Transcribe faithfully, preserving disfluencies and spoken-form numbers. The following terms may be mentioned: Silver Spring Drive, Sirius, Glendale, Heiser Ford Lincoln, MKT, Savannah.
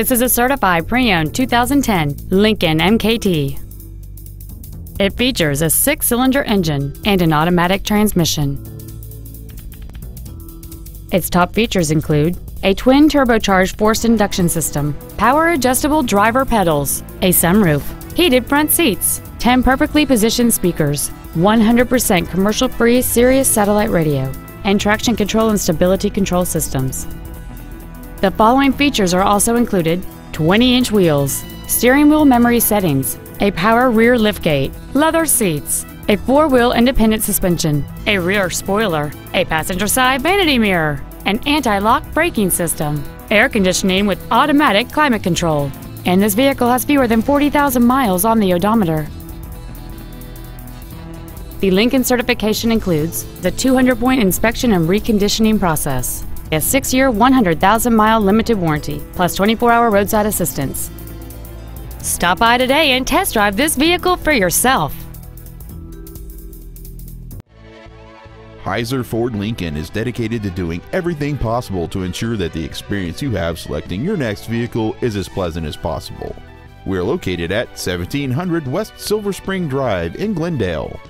This is a certified pre-owned two thousand ten Lincoln M K T. It features a six-cylinder engine and an automatic transmission. Its top features include a twin turbocharged forced induction system, power adjustable driver pedals, a sunroof, heated front seats, ten perfectly positioned speakers, one hundred percent commercial-free Sirius satellite radio, and traction control and stability control systems. The following features are also included: twenty-inch wheels, steering wheel memory settings, a power rear liftgate, leather seats, a four-wheel independent suspension, a rear spoiler, a passenger side vanity mirror, an anti-lock braking system, air conditioning with automatic climate control, and this vehicle has fewer than forty thousand miles on the odometer. The Lincoln certification includes the two hundred point inspection and reconditioning process, a six-year, one hundred thousand mile limited warranty, plus twenty-four hour roadside assistance. Stop by today and test drive this vehicle for yourself. Heiser Ford Lincoln is dedicated to doing everything possible to ensure that the experience you have selecting your next vehicle is as pleasant as possible. We're located at seventeen hundred West Silver Spring Drive in Glendale.